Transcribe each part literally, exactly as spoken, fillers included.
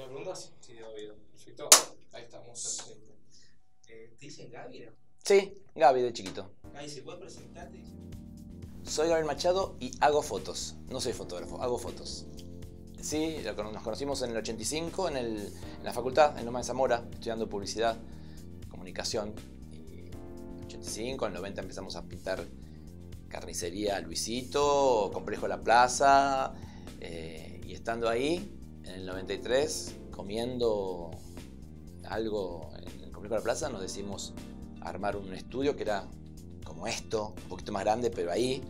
¿Tiene preguntas? Sí, de oído. Perfecto. Ahí estamos. Perfecto. Eh, ¿Te dicen Gaby? ¿No? Sí, Gaby de chiquito. Gaby, ¿se puede presentarte? Soy Gabriel Machado y hago fotos. No soy fotógrafo, hago fotos. Sí, nos conocimos en el ochenta y cinco en, el, en la facultad, en Loma de Zamora, estudiando publicidad, comunicación. En el ochenta y cinco, en el noventa empezamos a pintar carnicería Luisito, Complejo La Plaza, eh, y estando ahí, en el noventa y tres, comiendo algo en el Complejo La Plaza, nos decidimos armar un estudio que era como esto, un poquito más grande, pero ahí,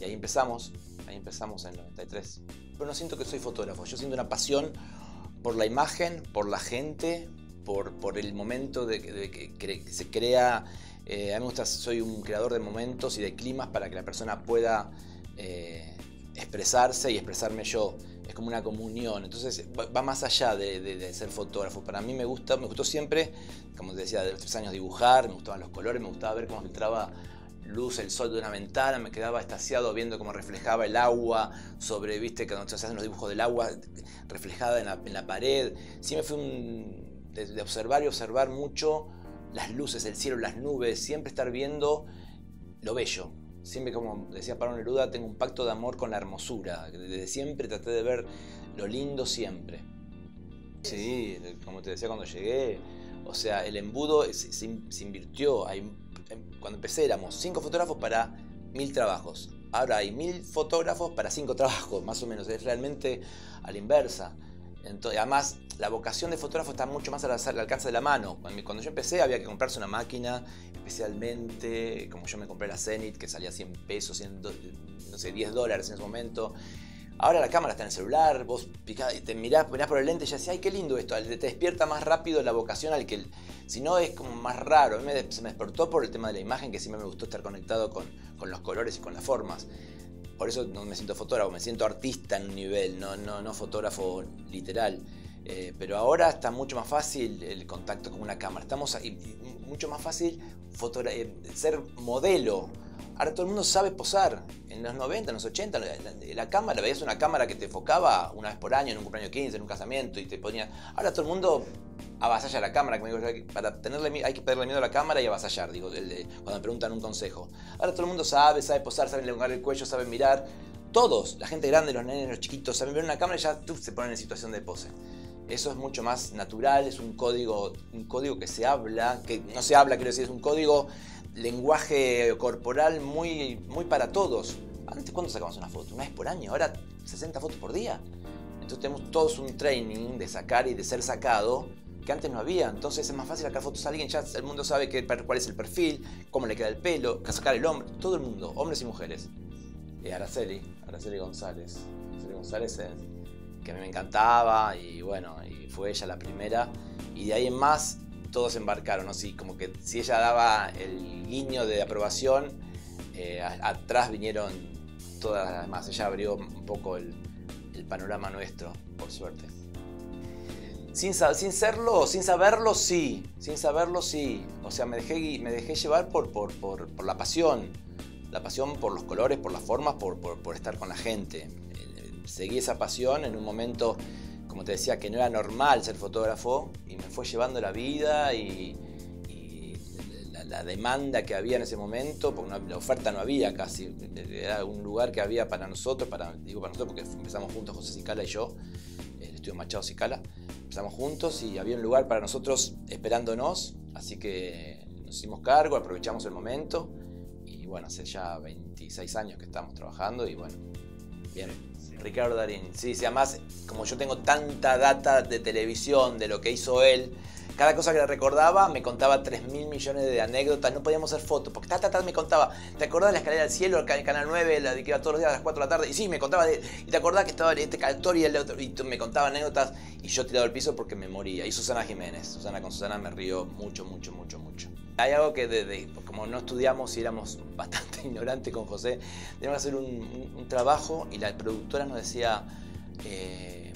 y ahí empezamos, ahí empezamos en el noventa y tres. Pero no siento que soy fotógrafo, yo siento una pasión por la imagen, por la gente, por, por el momento de, de, de que, cre, que se crea. Eh, a mí me gusta, soy un creador de momentos y de climas para que la persona pueda eh, expresarse y expresarme yo. Es como una comunión, entonces va, va más allá de, de, de ser fotógrafo. Para mí me gusta, me gustó siempre, como te decía, de los tres años dibujar, me gustaban los colores, me gustaba ver cómo filtraba luz, el sol de una ventana, me quedaba extasiado viendo cómo reflejaba el agua sobre, viste, que se hacen los dibujos del agua reflejada en la, en la pared. Sí me fui un, de, de observar y observar mucho las luces, el cielo, las nubes, siempre estar viendo lo bello. Siempre, como decía Pablo Neruda, tengo un pacto de amor con la hermosura. Desde siempre traté de ver lo lindo siempre. Sí, como te decía cuando llegué, o sea, el embudo se, se, se invirtió. Hay, cuando empecé éramos cinco fotógrafos para mil trabajos. Ahora hay mil fotógrafos para cinco trabajos, más o menos. Es realmente a la inversa. Entonces, además, la vocación de fotógrafo está mucho más al alcance de la mano. Cuando yo empecé había que comprarse una máquina, especialmente, como yo me compré la Zenith, que salía cien pesos, cien, no sé, diez dólares en ese momento. Ahora la cámara está en el celular, vos picás, te mirás, mirás por el lente y ya decís, ay, qué lindo esto. Te despierta más rápido la vocación al que... Si no, es como más raro. A mí me, se me despertó por el tema de la imagen, que siempre me gustó estar conectado con, con los colores y con las formas. Por eso no me siento fotógrafo, me siento artista en un nivel, no, no, no fotógrafo literal. Eh, pero ahora está mucho más fácil el contacto con una cámara. Estamos y, y mucho más fácil ser modelo. Ahora todo el mundo sabe posar. En los noventa, en los ochenta, la, la, la cámara, veías una cámara que te enfocaba una vez por año, en un cumpleaños quince, en un casamiento, y te ponía... Ahora todo el mundo avasalla la cámara. Que me digo, para tenerle, hay que perderle miedo a la cámara y avasallar, digo, el de, cuando me preguntan un consejo. Ahora todo el mundo sabe, sabe posar, sabe elongar el cuello, sabe mirar. Todos, la gente grande, los nenes, los chiquitos, saben ver una cámara y ya tú, se ponen en situación de pose. Eso es mucho más natural, es un código, un código que se habla, que no se habla, quiero decir, es un código... lenguaje corporal muy, muy para todos. Antes, ¿cuándo sacamos una foto? Una vez por año, ahora sesenta fotos por día. Entonces tenemos todos un training de sacar y de ser sacado que antes no había. Entonces es más fácil sacar fotos a alguien, ya el mundo sabe que, cuál es el perfil, cómo le queda el pelo, sacar el hombro, todo el mundo, hombres y mujeres. Eh, Araceli, Araceli González, Araceli González eh, que a mí me encantaba, y bueno, y fue ella la primera, y de ahí en más todos embarcaron, ¿no? Sí, como que si ella daba el guiño de aprobación, eh, a, atrás vinieron todas las demás. Ella abrió un poco el, el panorama nuestro, por suerte. Sin, sin serlo, sin saberlo, sí. Sin saberlo, sí. O sea, me dejé, me dejé llevar por, por, por, por la pasión. La pasión por los colores, por las formas, por, por, por estar con la gente. Seguí esa pasión en un momento... como te decía, que no era normal ser fotógrafo, y me fue llevando la vida y, y la, la demanda que había en ese momento, porque no, la oferta no había casi, era un lugar que había para nosotros, para, digo para nosotros porque empezamos juntos José Cicala y yo, el estudio Machado Cicala, empezamos juntos y había un lugar para nosotros esperándonos, así que nos hicimos cargo, aprovechamos el momento y bueno, hace ya veintiséis años que estamos trabajando y bueno, bien. Ricardo Darín, sí, sí, además, como yo tengo tanta data de televisión, de lo que hizo él, cada cosa que le recordaba me contaba tres mil millones de anécdotas, no podíamos hacer fotos, porque ta, ta, ta, me contaba, ¿te acordás de la escalera del cielo, el Canal nueve, la de que iba todos los días a las cuatro de la tarde? Y sí, me contaba, de, y te acordás que estaba este actor y el otro, y me contaba anécdotas, y yo tirado al piso porque me moría. Y Susana Jiménez, Susana con Susana me río mucho, mucho, mucho, mucho. Hay algo que, de, de, como no estudiamos y éramos bastante ignorantes con José, teníamos que hacer un, un, un trabajo y la productora nos decía, eh,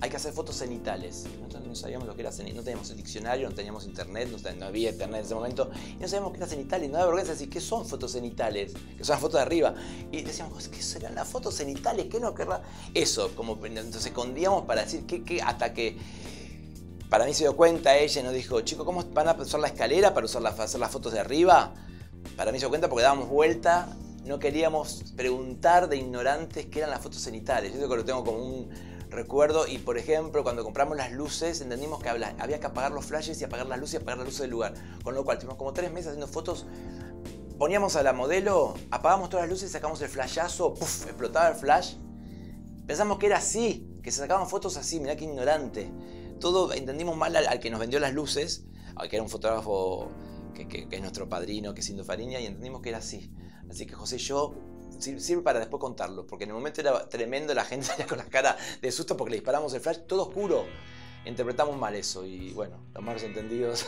hay que hacer fotos cenitales. Nosotros no sabíamos lo que era cenital, no teníamos el diccionario, no teníamos internet, no, no había internet en ese momento, y no sabíamos qué era cenital, y no había vergüenza decir, ¿qué son fotos cenitales? Que son las fotos de arriba. Y decíamos, ¿qué serán las fotos cenitales? ¿Qué nos querrá? Eso, como nos escondíamos para decir, ¿qué, qué? Hasta que para mí se dio cuenta ella y nos dijo, chicos, ¿cómo van a usar la escalera para usar la, hacer las fotos de arriba? Para mí se dio cuenta porque dábamos vuelta, no queríamos preguntar de ignorantes qué eran las fotos cenitales. Yo creo que lo tengo como un recuerdo, y por ejemplo, cuando compramos las luces, entendimos que había que apagar los flashes y apagar las luces y apagar las luces del lugar. Con lo cual, tuvimos como tres meses haciendo fotos, poníamos a la modelo, apagamos todas las luces, sacamos el flashazo, puff, explotaba el flash. Pensamos que era así, que se sacaban fotos así, mirá qué ignorante. Todo entendimos mal al, al que nos vendió las luces, al que era un fotógrafo que, que, que es nuestro padrino, que es Indofariña, y entendimos que era así. Así que José y yo, sirve para después contarlo, porque en el momento era tremendo, la gente salía con la cara de susto porque le disparamos el flash, todo oscuro. Interpretamos mal eso y bueno, los malos entendidos.